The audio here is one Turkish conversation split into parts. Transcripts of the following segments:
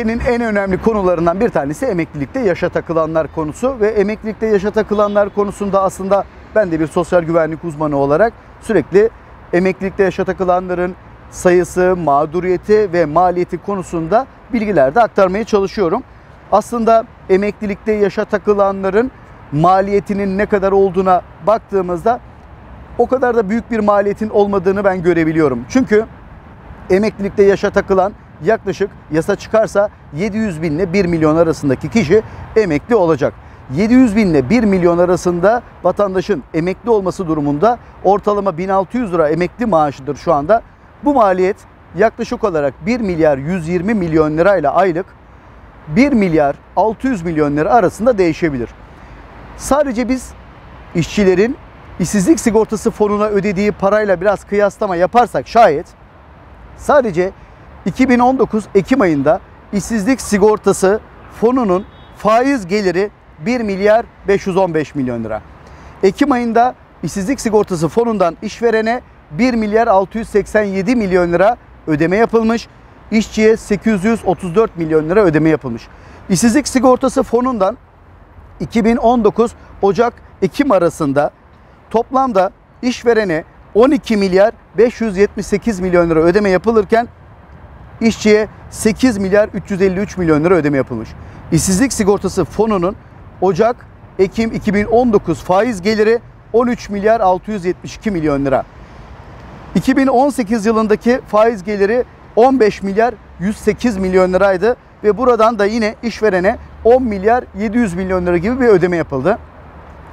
Ülkenin en önemli konularından bir tanesi emeklilikte yaşa takılanlar konusu ve emeklilikte yaşa takılanlar konusunda aslında ben de bir sosyal güvenlik uzmanı olarak sürekli emeklilikte yaşa takılanların sayısı, mağduriyeti ve maliyeti konusunda bilgiler de aktarmaya çalışıyorum. Aslında emeklilikte yaşa takılanların maliyetinin ne kadar olduğuna baktığımızda o kadar da büyük bir maliyetin olmadığını ben görebiliyorum. Çünkü emeklilikte yaşa takılan yaklaşık yasa çıkarsa 700 bin ile 1 milyon arasındaki kişi emekli olacak. 700 bin ile 1 milyon arasında vatandaşın emekli olması durumunda ortalama 1600 lira emekli maaşıdır şu anda. Bu maliyet yaklaşık olarak 1 milyar 120 milyon lira ile aylık 1 milyar 600 milyon lira arasında değişebilir. Sadece biz işçilerin işsizlik sigortası fonuna ödediği parayla biraz kıyaslama yaparsak şayet sadece 2019 Ekim ayında işsizlik sigortası fonunun faiz geliri 1 milyar 515 milyon lira. Ekim ayında işsizlik sigortası fonundan işverene 1 milyar 687 milyon lira ödeme yapılmış. İşçiye 834 milyon lira ödeme yapılmış. İşsizlik sigortası fonundan 2019 Ocak-Ekim arasında toplamda işverene 12 milyar 578 milyon lira ödeme yapılırken işçiye 8 milyar 353 milyon lira ödeme yapılmış. İşsizlik sigortası fonunun Ocak-Ekim 2019 faiz geliri 13 milyar 672 milyon lira. 2018 yılındaki faiz geliri 15 milyar 108 milyon liraydı ve buradan da yine işverene 10 milyar 700 milyon lira gibi bir ödeme yapıldı.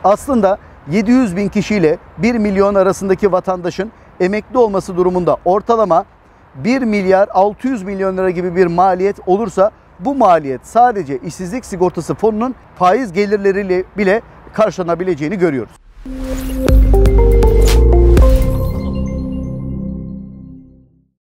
Aslında 700 bin kişiyle 1 milyon arasındaki vatandaşın emekli olması durumunda ortalama 1 milyar 600 milyon lira gibi bir maliyet olursa bu maliyet sadece işsizlik sigortası fonunun faiz gelirleriyle bile karşılanabileceğini görüyoruz.